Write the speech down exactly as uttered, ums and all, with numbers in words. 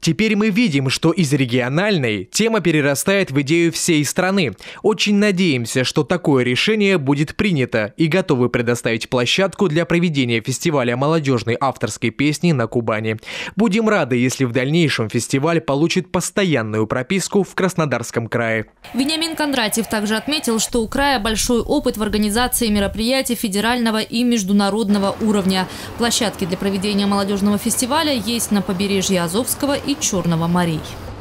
Теперь мы видим, что из региональной тема перерастает в идею всей страны. Очень надеемся, что такое решение будет принято, и готовы предоставить площадку для проведения фестиваля молодежной авторской песни на Кубани. Будем рады, если в дальнейшем фестиваль получит постоянную прописку в Краснодарском крае. Вениамин Кондратьев также отметил, что у края большой опыт в организации мероприятий федерального и международного уровня. Площадки для проведения молодежного фестиваля есть на побережье Азовского и Черного морей.